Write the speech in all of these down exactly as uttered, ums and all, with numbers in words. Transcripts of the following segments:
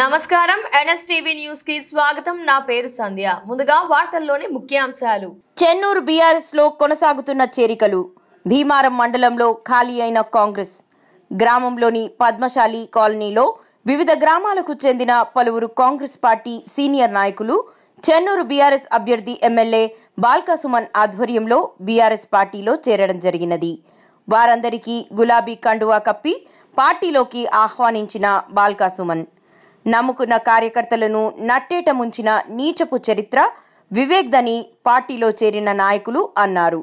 నమస్కారం NSTV news కి స్వాగతం నా పేరు సంధ్య ముందుగా వార్తల్లోని ముఖ్యాంశాలు చెన్నూరు బీఆర్ఎస్ లో కొనసాగుతున్న చేరికలు భీమారం మండలంలో ఖాళీ అయిన కాంగ్రెస్ గ్రామంలోని పద్మశాలి కాలనీలో వివిధ గ్రామాలకు చెందిన పలువురు కాంగ్రెస్ పార్టీ సీనియర్ నాయకులు చెన్నూరు బీఆర్ఎస్ అభ్యర్థి ఎమ్మెల్యే బాల్కా సుమన్ ఆధ్వర్యంలో బీఆర్ఎస్ పార్టీలో చేరడం జరిగినది వారందరికీ గులాబీ కండువా కప్పి పార్టీలోకి ఆహ్వానించిన బాల్కా సుమన్ నమ్ముకున్న కార్యకర్తలను నట్టేట ముంచిన నీచపు చరిత్ర వివేక్దని పార్టీలో చేరిన నాయకులు అన్నారు.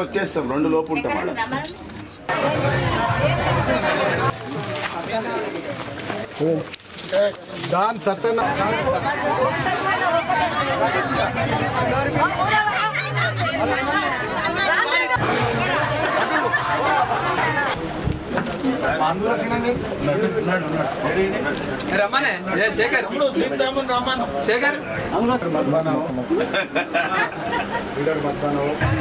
వచ్చేస్తాం రెండు లోపు ఉంటాం దాని సత్యనా అందులో సినండి రమణే శేఖర్ జీవితామన్ రమణ్ శేఖర్ అందులో మధ్వానా లీడర్ మధ్వానా